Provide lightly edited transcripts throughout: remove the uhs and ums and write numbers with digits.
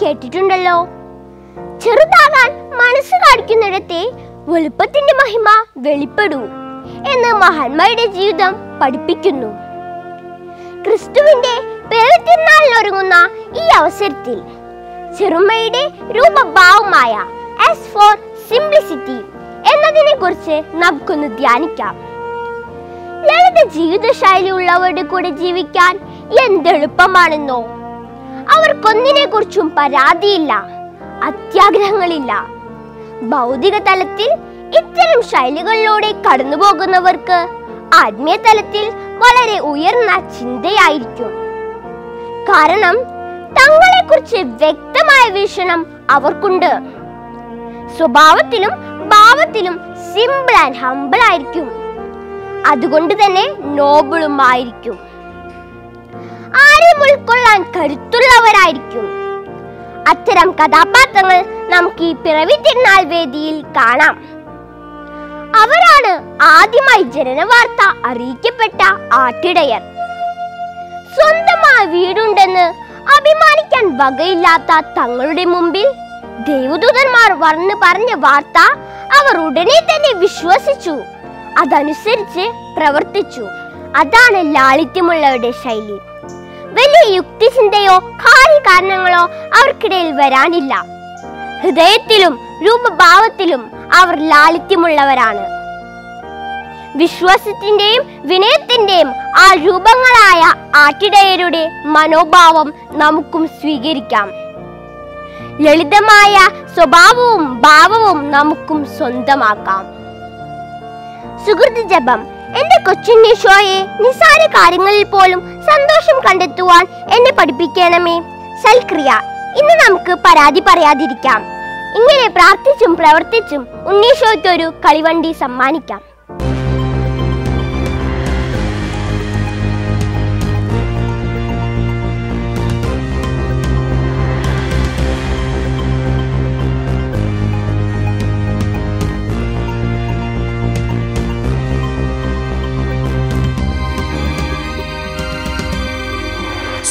കേട്ടിട്ടുണ്ടല്ലോ ചെറുതാകാൻ മനസ്സ് കാണിക്കുന്നിടത്തെ വെളുപ്പത്തിന്റെ മഹിമ വെളിപ്പെടൂ എന്ന് മഹാന്മാരുടെ ജീവിതം പഠിപ്പിക്കുന്നു. ക്രിസ്തുവിന്റെ പെരുന്നാളിൽ ഒരുങ്ങുന്ന ഈ അവസരത്തിൽ ചെറുമയുടെ രൂപഭാവമായ S for Simplicity എന്നതിനെക്കുറിച്ച് നമുക്കൊന്ന് ധ്യാനിക്കാം. ലളിത ജീവിതശൈലിയുള്ളവരുടെ കൂടെ ജീവിക്കാൻ എന്തെളുപ്പമാണെന്നോ, അവർക്കൊന്നിനെക്കുറിച്ചും പരാതിയില്ല, അത്യാഗ്രഹങ്ങളില്ല. ഭൗതിക തലത്തിൽ ഇത്തരം ശൈലികളിലൂടെ കടന്നുപോകുന്നവർക്ക് ആത്മീയ തലത്തിൽ വളരെ ഉയർന്ന ചിന്തയായിരിക്കും. കാരണം തങ്ങളെക്കുറിച്ച് വ്യക്തമായ വീക്ഷണം അവർക്കുണ്ട്. സ്വഭാവത്തിലും ഭാവത്തിലും സിമ്പിൾ ആൻഡ് ഹംബിൾ ആയിരിക്കും, അതുകൊണ്ട് തന്നെ നോബിളും ആയിരിക്കും. ആരും ഉൾക്കൊള്ളാൻ കരുത്തുള്ളവരായിരിക്കും. അത്തരം കഥാപാത്രങ്ങൾ നമുക്ക് ഈ പിറവി തിരുനാൾ വേദിയിൽ കാണാം. അവരാണ് ആദ്യമായി ജനനവാർത്ത അറിയിക്കപ്പെട്ട ആട്ടിടയർ. സ്വന്തമായ വീടുണ്ടെന്ന് അഭിമാനിക്കാൻ വകയില്ലാത്ത തങ്ങളുടെ മുമ്പിൽ ദൈവദൂതന്മാർ വന്ന് പറഞ്ഞ വാർത്ത അവർ ഉടനെ തന്നെ വിശ്വസിച്ചു, അതനുസരിച്ച് പ്രവർത്തിച്ചു. അതാണ് ലാളിത്യമുള്ളവരുടെ ശൈലി. വലിയ യുക്തിചിന്തയോ കാര്യകാരണങ്ങളോ അവർക്കിടയിൽ വരാനില്ല. ഹൃദയത്തിലും രൂപഭാവത്തിലും അവർ ലാളിത്യമുള്ളവരാണ്. വിശ്വാസത്തിന്റെയും വിനയത്തിന്റെയും ആ രൂപങ്ങളായ ആട്ടിടയരുടെ മനോഭാവം നമുക്കും സ്വീകരിക്കാം. ലളിതമായ സ്വഭാവവും ഭാവവും നമുക്കും സ്വന്തമാക്കാം. സുഹൃത്ത് ജപം. എന്റെ കൊച്ചുണ്ണീശോയെ, നിസാര കാര്യങ്ങളിൽ പോലും സന്തോഷം കണ്ടെത്തുവാൻ എന്നെ പഠിപ്പിക്കണമേ. സൽക്രിയ. ഇന്ന് നമുക്ക് പരാതി പറയാതിരിക്കാം. ഇങ്ങനെ പ്രാർത്ഥിച്ചും പ്രവർത്തിച്ചും ഉണ്ണീശോയ്ക്കൊരു കളിവണ്ടി സമ്മാനിക്കാം.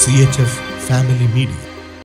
CHF Family Media.